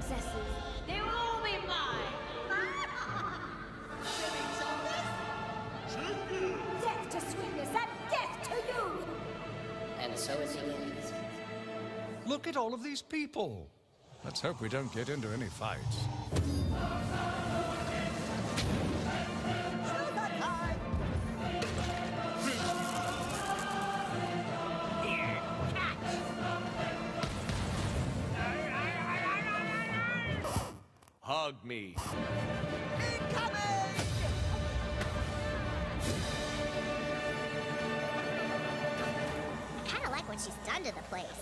princesses. They will all be mine. Silly soldiers. Death to sweetness and death to you. And so it begins. Look at all of these people. Let's hope we don't get into any fights. Hug me. Incoming! I kind of like what she's done to the place.